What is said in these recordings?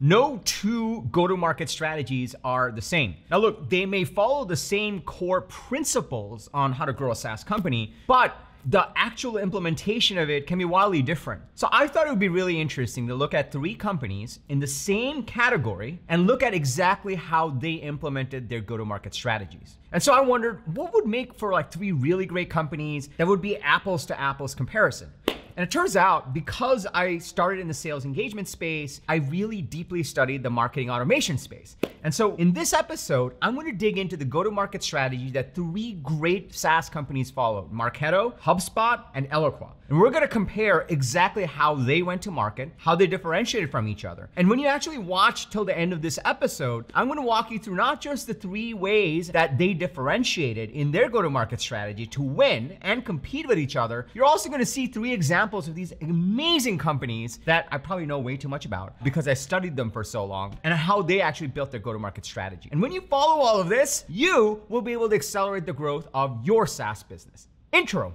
No two go-to-market strategies are the same. Now look, they may follow the same core principles on how to grow a SaaS company, but the actual implementation of it can be wildly different. So I thought it would be really interesting to look at three companies in the same category and look at exactly how they implemented their go-to-market strategies. And so I wondered what would make for like three really great companies that would be apples to apples comparison. And it turns out, because I started in the sales engagement space, I really deeply studied the marketing automation space. And so in this episode, I'm gonna dig into the go-to-market strategy that three great SaaS companies followed: Marketo, HubSpot, and Eloqua. And we're gonna compare exactly how they went to market, how they differentiated from each other. And when you actually watch till the end of this episode, I'm gonna walk you through not just the three ways that they differentiated in their go-to-market strategy to win and compete with each other, you're also gonna see three examples of these amazing companies that I probably know way too much about because I studied them for so long, and how they actually built their go-to-market strategy. And when you follow all of this, you will be able to accelerate the growth of your SaaS business. Intro.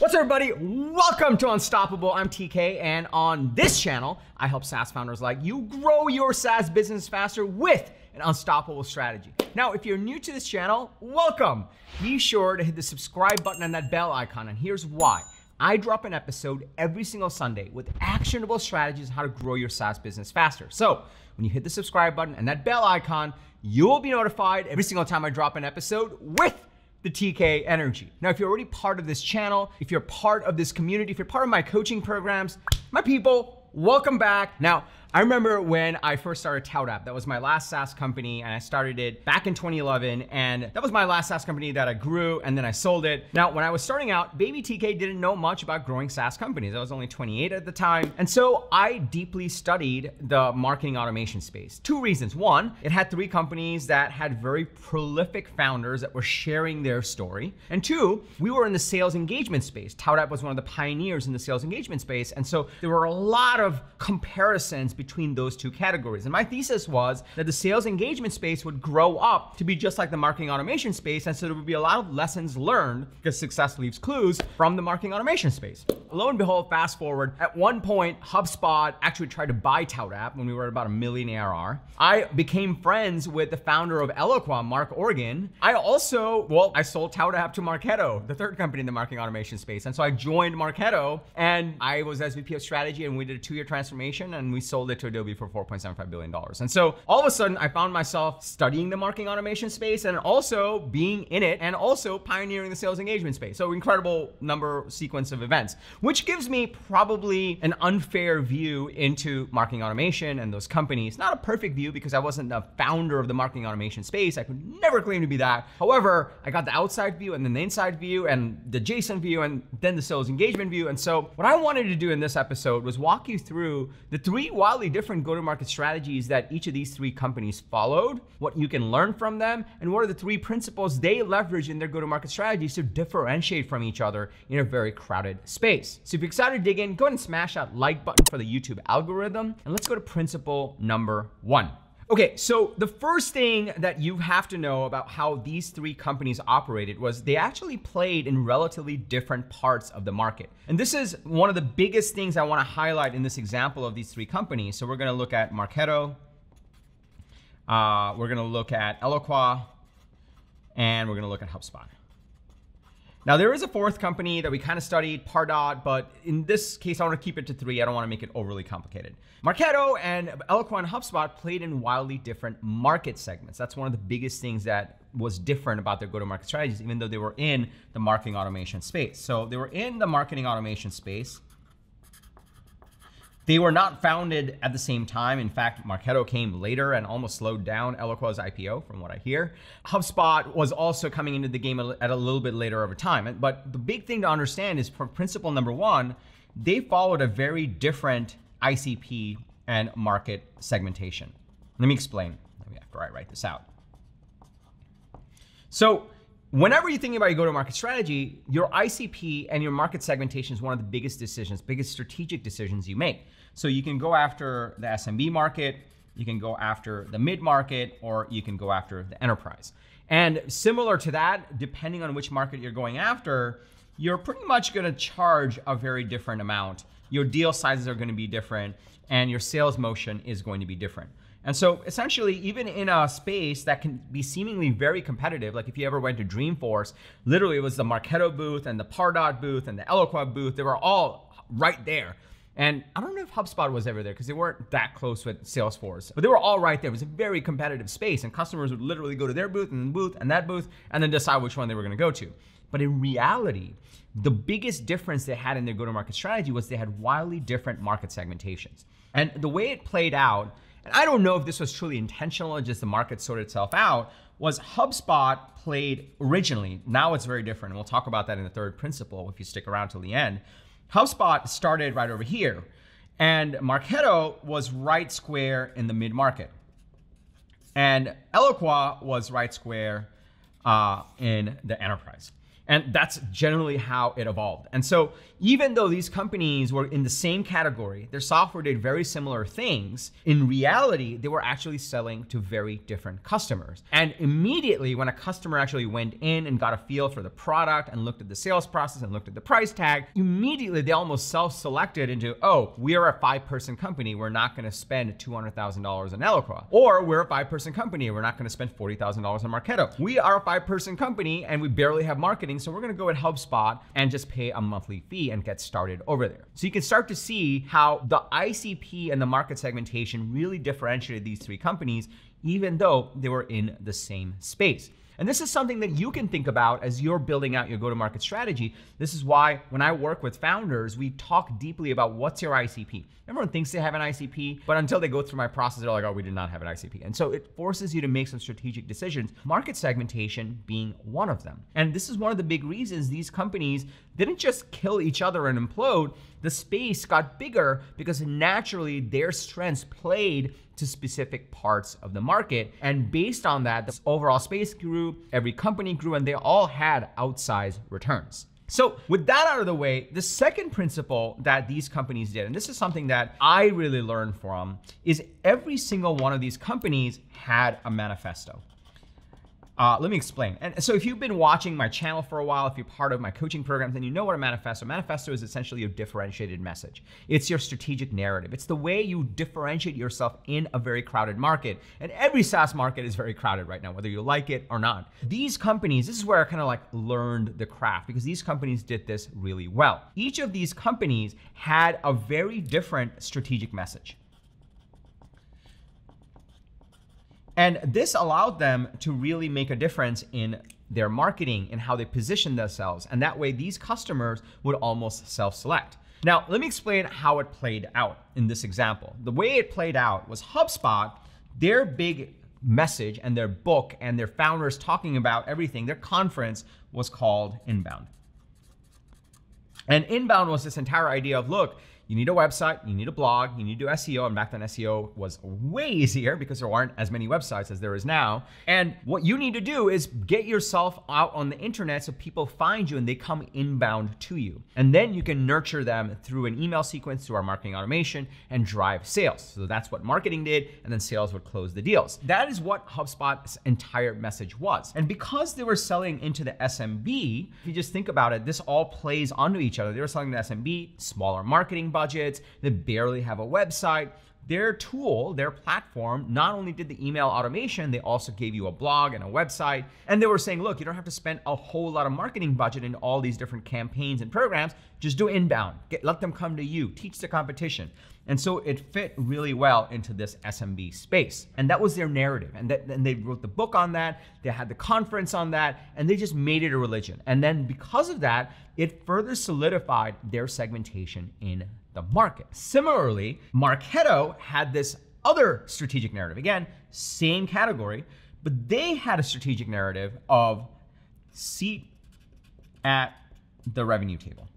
What's up, everybody? Welcome to Unstoppable. I'm TK, and on this channel, I help SaaS founders like you grow your SaaS business faster with an unstoppable strategy. Now, if you're new to this channel, welcome. Be sure to hit the subscribe button and that bell icon, and here's why. I drop an episode every single Sunday with actionable strategies on how to grow your SaaS business faster. So when you hit the subscribe button and that bell icon, you'll be notified every single time I drop an episode with the TK energy. Now, if you're already part of this channel, if you're part of this community, if you're part of my coaching programs, my people, welcome back. Now, I remember when I first started ToutApp, that was my last SaaS company, and I started it back in 2011, and that was my last SaaS company that I grew, and then I sold it. Now, when I was starting out, baby TK didn't know much about growing SaaS companies. I was only 28 at the time, and so I deeply studied the marketing automation space. Two reasons. One, it had three companies that had very prolific founders that were sharing their story, and two, we were in the sales engagement space. ToutApp was one of the pioneers in the sales engagement space, and so there were a lot of comparisons between those two categories. And my thesis was that the sales engagement space would grow up to be just like the marketing automation space, and so there would be a lot of lessons learned, because success leaves clues, from the marketing automation space. Lo and behold, fast forward, at one point, HubSpot actually tried to buy ToutApp when we were at about $1 million ARR. I became friends with the founder of Eloqua, Mark Organ. I also, well, I sold ToutApp to Marketo, the third company in the marketing automation space. And so I joined Marketo, and I was SVP of strategy, and we did a 2-year transformation, and we sold it to Adobe for $4.75 billion. And so all of a sudden, I found myself studying the marketing automation space and also being in it and also pioneering the sales engagement space. So incredible sequence of events, which gives me probably an unfair view into marketing automation and those companies. Not a perfect view, because I wasn't the founder of the marketing automation space. I could never claim to be that. However, I got the outside view and then the inside view and the JSON view and then the sales engagement view. And so what I wanted to do in this episode was walk you through the three wildly different go-to-market strategies that each of these three companies followed, what you can learn from them, and what are the three principles they leverage in their go-to-market strategies to differentiate from each other in a very crowded space. So if you're excited to dig in, go ahead and smash that like button for the YouTube algorithm, and let's go to principle number one. Okay, so the first thing that you have to know about how these three companies operated was they actually played in relatively different parts of the market. And this is one of the biggest things I want to highlight in this example of these three companies. So we're going to look at Marketo, we're going to look at Eloqua, and we're going to look at HubSpot. Now, there is a fourth company that we kind of studied, Pardot, but in this case, I want to keep it to three. I don't want to make it overly complicated. Marketo and Eloqua and HubSpot played in wildly different market segments. That's one of the biggest things that was different about their go-to-market strategies, even though they were in the marketing automation space. So they were in the marketing automation space. They were not founded at the same time. In fact, Marketo came later and almost slowed down Eloqua's IPO, from what I hear. HubSpot was also coming into the game at a little bit later over time. But the big thing to understand is, for principle number one, they followed a very different ICP and market segmentation. Let me explain, after I write this out. So whenever you're thinking about your go-to-market strategy, your ICP and your market segmentation is one of the biggest decisions, biggest strategic decisions you make. So you can go after the SMB market, you can go after the mid-market, or you can go after the enterprise. And similar to that, depending on which market you're going after, you're pretty much going to charge a very different amount. Your deal sizes are going to be different, and your sales motion is going to be different. And so essentially, even in a space that can be seemingly very competitive, like if you ever went to Dreamforce, literally it was the Marketo booth and the Pardot booth and the Eloqua booth. They were all right there. And I don't know if HubSpot was ever there because they weren't that close with Salesforce, but they were all right there. It was a very competitive space, and customers would literally go to their booth and booth and that booth and then decide which one they were going to go to. But in reality, the biggest difference they had in their go-to-market strategy was they had wildly different market segmentations. And the way it played out, and I don't know if this was truly intentional or just the market sorted itself out, was HubSpot played originally. Now it's very different. And we'll talk about that in the third principle if you stick around till the end. HubSpot started right over here, and Marketo was right square in the mid-market, and Eloqua was right square in the enterprise. And that's generally how it evolved. And so even though these companies were in the same category, their software did very similar things, in reality, they were actually selling to very different customers. And immediately when a customer actually went in and got a feel for the product and looked at the sales process and looked at the price tag, immediately they almost self-selected into, oh, we are a 5-person company. We're not going to spend $200,000 on Eloqua. Or we're a 5-person company. We're not going to spend $40,000 on Marketo. We are a 5-person company and we barely have marketing. So we're going to go at HubSpot and just pay a monthly fee and get started over there. So you can start to see how the ICP and the market segmentation really differentiated these three companies, even though they were in the same space. And this is something that you can think about as you're building out your go-to-market strategy. This is why when I work with founders, we talk deeply about what's your ICP. Everyone thinks they have an ICP, but until they go through my process, they're like, oh, we did not have an ICP. And so it forces you to make some strategic decisions, market segmentation being one of them. And this is one of the big reasons these companies didn't just kill each other and implode. The space got bigger because naturally their strengths played to specific parts of the market. And based on that, the overall space grew, every company grew, and they all had outsized returns. So with that out of the way, the second principle that these companies did, and this is something that I really learned from, is every single one of these companies had a manifesto. Let me explain. And so if you've been watching my channel for a while, if you're part of my coaching program, then you know what a manifesto is essentially a differentiated message. It's your strategic narrative. It's the way you differentiate yourself in a very crowded market. And every SaaS market is very crowded right now, whether you like it or not. These companies, this is where I kind of like learned the craft, because these companies did this really well. Each of these companies had a very different strategic message. And this allowed them to really make a difference in their marketing and how they position themselves. And that way these customers would almost self-select. Now, let me explain how it played out in this example. The way it played out was HubSpot, their big message and their book and their founders talking about everything, their conference was called Inbound. And Inbound was this entire idea of, look, you need a website, you need a blog, you need to do SEO. And back then SEO was way easier because there weren't as many websites as there is now. And what you need to do is get yourself out on the internet so people find you and they come inbound to you. And then you can nurture them through an email sequence, through our marketing automation, and drive sales. So that's what marketing did. And then sales would close the deals. That is what HubSpot's entire message was. And because they were selling into the SMB, if you just think about it, this all plays onto each other. They were selling to SMB, smaller marketing budgets, they barely have a website. Their tool, their platform, not only did the email automation, they also gave you a blog and a website. And they were saying, look, you don't have to spend a whole lot of marketing budget in all these different campaigns and programs. Just do inbound. Let them come to you. Teach the competition. And so it fit really well into this SMB space. And that was their narrative. And they wrote the book on that. They had the conference on that. And they just made it a religion. And then because of that, it further solidified their segmentation in the market. Similarly, Marketo had this other strategic narrative. Again, same category, but they had a strategic narrative of seat at the revenue table.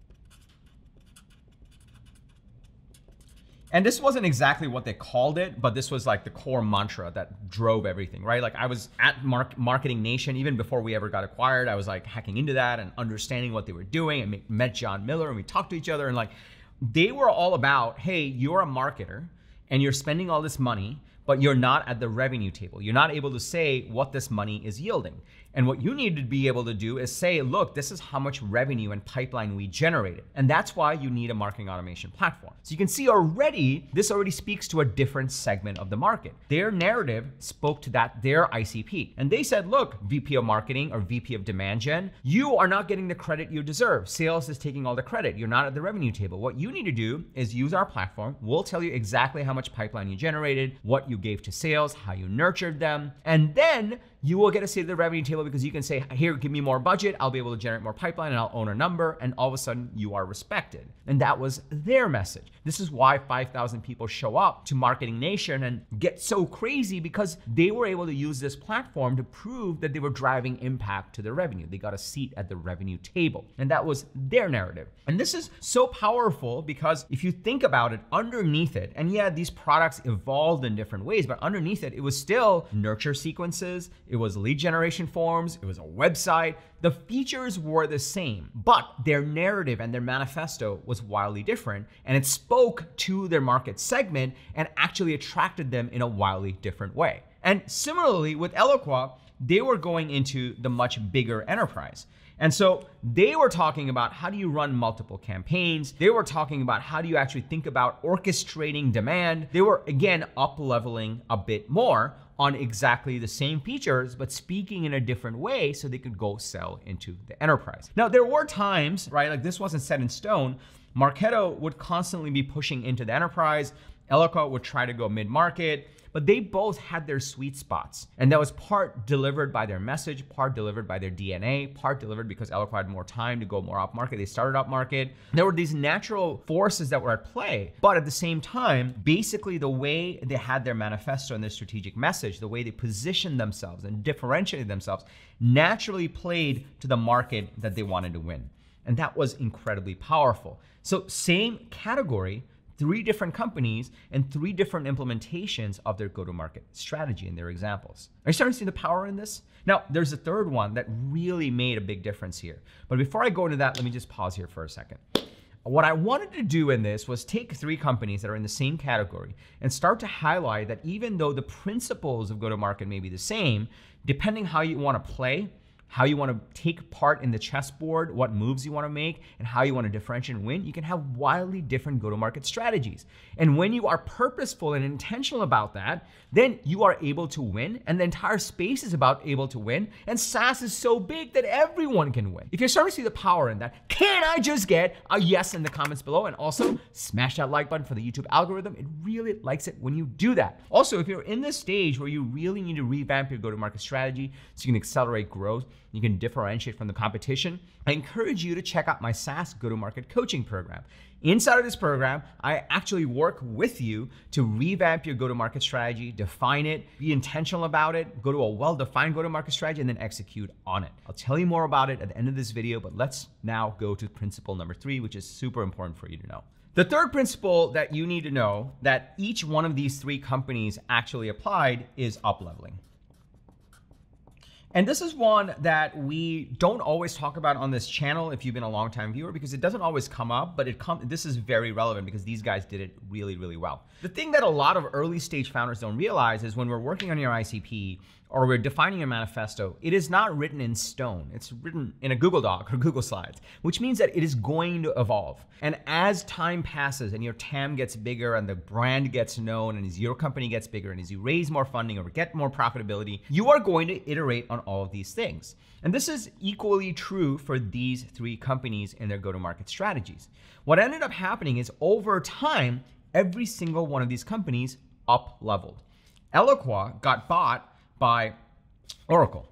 And this wasn't exactly what they called it, but this was like the core mantra that drove everything, right? Like I was at Marketing Nation, even before we ever got acquired, I was like hacking into that and understanding what they were doing, and met John Miller, and we talked to each other, and like, they were all about, hey, you're a marketer and you're spending all this money, but you're not at the revenue table. You're not able to say what this money is yielding. And what you need to be able to do is say, look, this is how much revenue and pipeline we generated. And that's why you need a marketing automation platform. So you can see already, this already speaks to a different segment of the market. Their narrative spoke to that, their ICP. And they said, look, VP of marketing or VP of demand gen, you are not getting the credit you deserve. Sales is taking all the credit. You're not at the revenue table. What you need to do is use our platform. We'll tell you exactly how much pipeline you generated, what you gave to sales, how you nurtured them. And then you will get a seat at the revenue table because you can say, here, give me more budget. I'll be able to generate more pipeline and I'll own a number. And all of a sudden you are respected. And that was their message. This is why 5,000 people show up to Marketing Nation and get so crazy because they were able to use this platform to prove that they were driving impact to their revenue. They got a seat at the revenue table. And that was their narrative. And this is so powerful because if you think about it underneath it, and yeah, these products evolved in different ways, but underneath it, it was still nurture sequences. It was lead generation forms. It was a website. The features were the same, but their narrative and their manifesto was wildly different. And it spoke to their market segment and actually attracted them in a wildly different way. And similarly with Eloqua, they were going into the much bigger enterprise. And so they were talking about how do you run multiple campaigns? They were talking about how do you actually think about orchestrating demand? They were, again, up-leveling a bit more on exactly the same features, but speaking in a different way so they could go sell into the enterprise. Now, there were times, right, like this wasn't set in stone. Marketo would constantly be pushing into the enterprise. Eloqua would try to go mid-market. But they both had their sweet spots. And that was part delivered by their message, part delivered by their DNA, part delivered because Eloqua had more time to go more up market. They started up market. There were these natural forces that were at play. But at the same time, basically the way they had their manifesto and their strategic message, the way they positioned themselves and differentiated themselves naturally played to the market that they wanted to win. And that was incredibly powerful. So same category, three different companies and three different implementations of their go-to-market strategy in their examples. Are you starting to see the power in this? Now, there's a third one that really made a big difference here. But before I go into that, let me just pause here for a second. What I wanted to do in this was take three companies that are in the same category and start to highlight that even though the principles of go-to-market may be the same, depending how you want to play, how you want to take part in the chessboard, what moves you want to make, and how you want to differentiate and win, you can have wildly different go-to-market strategies. And when you are purposeful and intentional about that, then you are able to win, and the entire space is about able to win, and SaaS is so big that everyone can win. If you're starting to see the power in that, can I just get a yes in the comments below? And also, smash that like button for the YouTube algorithm. It really likes it when you do that. Also, if you're in this stage where you really need to revamp your go-to-market strategy so you can accelerate growth, you can differentiate from the competition, I encourage you to check out my SaaS go-to-market coaching program. Inside of this program, I actually work with you to revamp your go-to-market strategy, define it, be intentional about it, go to a well-defined go-to-market strategy, and then execute on it. I'll tell you more about it at the end of this video, but let's now go to principle number 3, which is super important for you to know. The third principle that you need to know that each one of these three companies actually applied is up-leveling. And this is one that we don't always talk about on this channel if you've been a long-time viewer because it doesn't always come up, but this is very relevant because these guys did it really, really well. The thing that a lot of early-stage founders don't realize is when we're working on your ICP or we're defining a manifesto, it is not written in stone. It's written in a Google Doc or Google Slides, which means that it is going to evolve. And as time passes and your TAM gets bigger and the brand gets known and as your company gets bigger and as you raise more funding or get more profitability, you are going to iterate on all of these things. And this is equally true for these three companies and their go-to-market strategies. What ended up happening is over time, every single one of these companies up-leveled. Eloqua got bought by Oracle.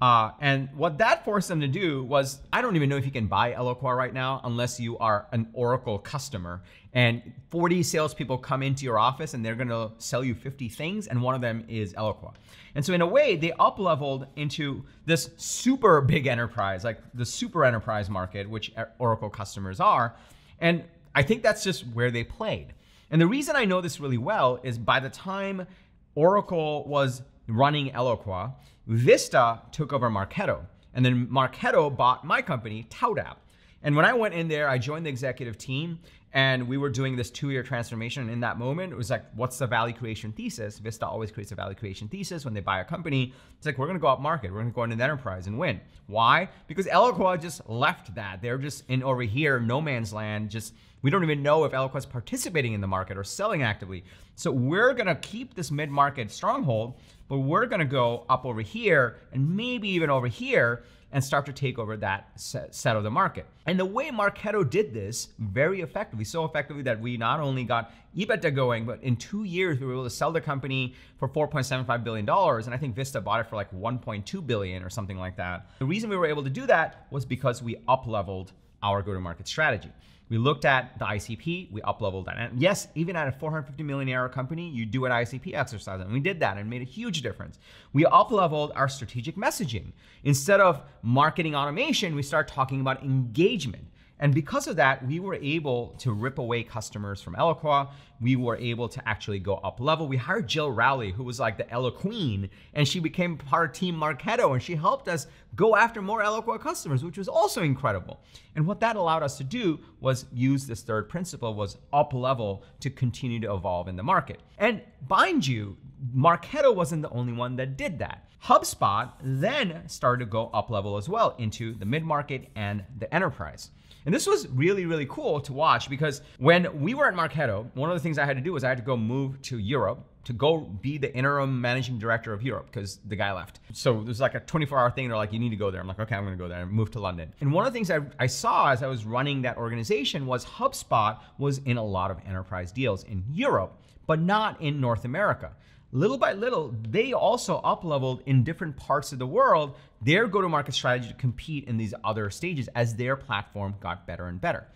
And what that forced them to do was, I don't even know if you can buy Eloqua right now unless you are an Oracle customer. And 40 salespeople come into your office and they're going to sell you 50 things, and one of them is Eloqua. And so in a way, they up-leveled into this super big enterprise, like the super enterprise market, which Oracle customers are. And I think that's just where they played. And the reason I know this really well is by the time Oracle was running Eloqua, Vista took over Marketo. And then Marketo bought my company, ToutApp. And when I went in there, I joined the executive team and we were doing this 2-year transformation. And in that moment, it was like, what's the value creation thesis? Vista always creates a value creation thesis when they buy a company. It's like, we're gonna go up market. We're gonna go into the enterprise and win. Why? Because Eloqua just left that. They're just in over here, no man's land. Just, we don't even know if Eloqua is participating in the market or selling actively. So we're gonna keep this mid-market stronghold, but we're gonna go up over here and maybe even over here and start to take over that set of the market. And the way Marketo did this very effectively, so effectively that we not only got EBITDA going, but in 2 years, we were able to sell the company for $4.75 billion. And I think Vista bought it for like $1.2 billion or something like that. The reason we were able to do that was because we up-leveled our go-to-market strategy. We looked at the ICP, we up-leveled that. And yes, even at a $450 million ARR company, you do an ICP exercise. And we did that and made a huge difference. We up-leveled our strategic messaging. Instead of marketing automation, we start talking about engagement. And because of that, we were able to rip away customers from Eloqua. We were able to actually go up level. We hired Jill Rowley, who was like the Eloqua queen, and she became part of Team Marketo, and she helped us go after more Eloqua customers, which was also incredible. And what that allowed us to do was use this third principle, was up level to continue to evolve in the market. And mind you, Marketo wasn't the only one that did that. HubSpot then started to go up level as well into the mid-market and the enterprise. And this was really, really cool to watch, because when we were at Marketo, one of the things I had to do was I had to go move to Europe to go be the interim managing director of Europe because the guy left. So there's like a 24-hour thing. They're like, you need to go there. I'm like, okay, I'm gonna go there and move to London. And one of the things I saw as I was running that organization was HubSpot was in a lot of enterprise deals in Europe, but not in North America. Little by little, they also up-leveled in different parts of the world their go-to-market strategy to compete in these other stages as their platform got better and better.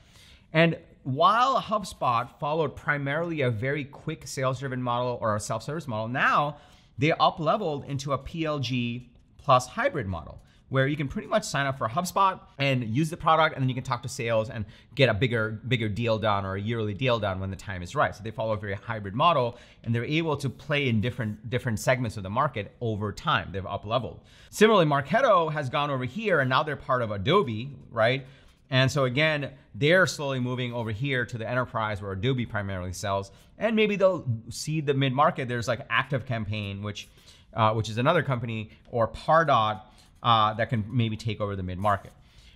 And while HubSpot followed primarily a very quick sales-driven model or a self-service model, now they up-leveled into a PLG plus hybrid model, where you can pretty much sign up for HubSpot and use the product, and then you can talk to sales and get a bigger deal done or a yearly deal done when the time is right. So they follow a very hybrid model, and they're able to play in different segments of the market over time. They've up-leveled. Similarly, Marketo has gone over here, and now they're part of Adobe, right? And so again, they're slowly moving over here to the enterprise where Adobe primarily sells, and maybe they'll see the mid-market. There's like ActiveCampaign, which is another company, or Pardot, that can maybe take over the mid-market.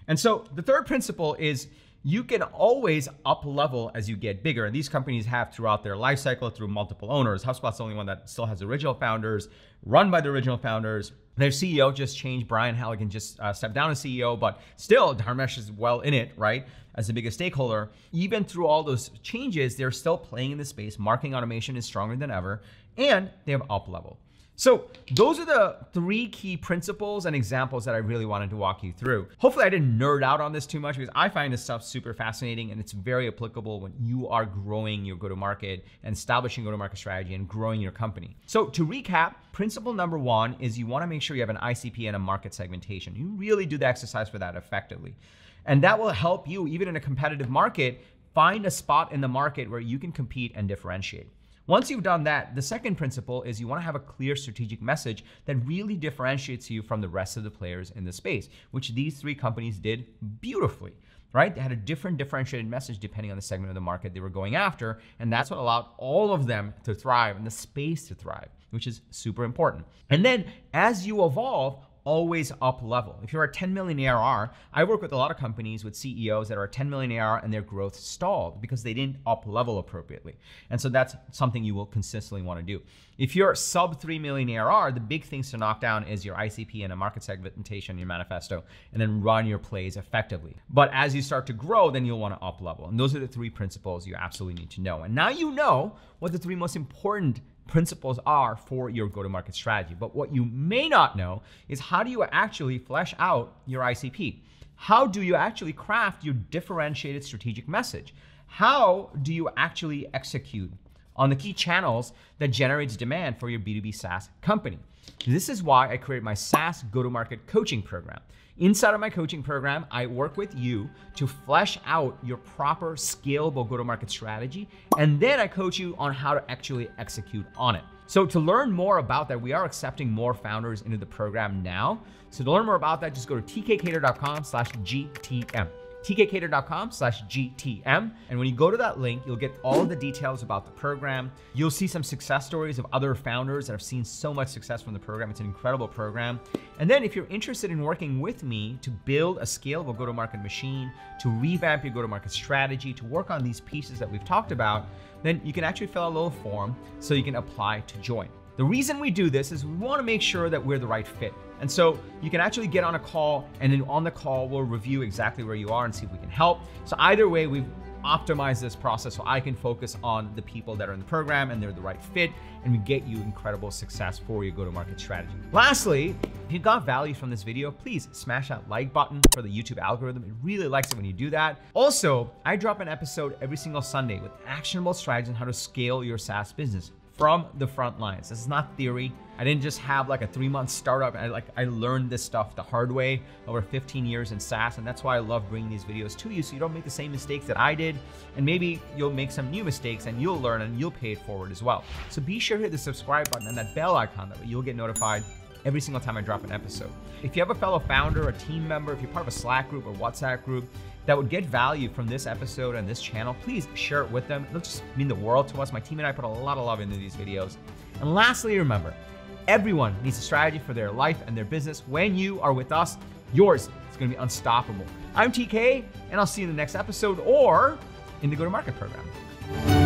And so the third principle is you can always up-level as you get bigger. And these companies have throughout their life cycle through multiple owners. HubSpot's the only one that still has original founders, run by the original founders. Their CEO just changed. Brian Halligan just stepped down as CEO, but still Dharmesh is well in it, right? As the biggest stakeholder. Even through all those changes, they're still playing in the space. Marketing automation is stronger than ever, and they have up-level. So those are the 3 key principles and examples that I really wanted to walk you through. Hopefully I didn't nerd out on this too much, because I find this stuff super fascinating, and it's very applicable when you are growing your go-to-market and establishing go-to-market strategy and growing your company. So to recap, principle number 1 is you want to make sure you have an ICP and a market segmentation. You really do the exercise for that effectively. And that will help you, even in a competitive market, find a spot in the market where you can compete and differentiate. Once you've done that, the second principle is you want to have a clear strategic message that really differentiates you from the rest of the players in the space, which these 3 companies did beautifully, right? They had a different differentiated message depending on the segment of the market they were going after, and that's what allowed all of them to thrive and the space to thrive, which is super important. And then as you evolve, always up level. If you're at 10 million ARR, I work with a lot of companies with CEOs that are at 10 million ARR and their growth stalled because they didn't up level appropriately. And so that's something you will consistently want to do. If you're sub 3 million ARR, the big things to knock down is your ICP and a market segmentation, your manifesto, and then run your plays effectively. But as you start to grow, then you'll want to up level. And those are the 3 principles you absolutely need to know. And now you know what the 3 most important principles are for your go-to-market strategy. But what you may not know is, how do you actually flesh out your ICP? How do you actually craft your differentiated strategic message? How do you actually execute on the key channels that generates demand for your B2B SaaS company? This is why I created my SaaS go-to-market coaching program. Inside of my coaching program, I work with you to flesh out your proper scalable go-to-market strategy, and then I coach you on how to actually execute on it. So to learn more about that, we are accepting more founders into the program now. So to learn more about that, just go to tkkader.com/GTM. tkkader.com/GTM. And when you go to that link, you'll get all of the details about the program. You'll see some success stories of other founders that have seen so much success from the program. It's an incredible program. And then if you're interested in working with me to build a scalable go-to-market machine, to revamp your go-to-market strategy, to work on these pieces that we've talked about, then you can actually fill out a little form so you can apply to join. The reason we do this is we want to make sure that we're the right fit. And so you can actually get on a call, and then on the call, we'll review exactly where you are and see if we can help. So either way, we've optimized this process so I can focus on the people that are in the program and they're the right fit, and we get you incredible success for your go-to-market strategy. Lastly, if you got value from this video, please smash that like button for the YouTube algorithm. It really likes it when you do that. Also, I drop an episode every single Sunday with actionable strategies on how to scale your SaaS business from the front lines. This is not theory. I didn't just have like a 3-month startup. I learned this stuff the hard way over 15 years in SaaS. And that's why I love bringing these videos to you, so you don't make the same mistakes that I did. And maybe you'll make some new mistakes, and you'll learn, and you'll pay it forward as well. So be sure to hit the subscribe button and that bell icon. That way you'll get notified every single time I drop an episode. If you have a fellow founder, a team member, if you're part of a Slack group or WhatsApp group that would get value from this episode and this channel, please share it with them. It'll just mean the world to us. My team and I put a lot of love into these videos. And lastly, remember, everyone needs a strategy for their life and their business. When you are with us, yours is gonna be unstoppable. I'm TK, and I'll see you in the next episode or in the go-to-market program.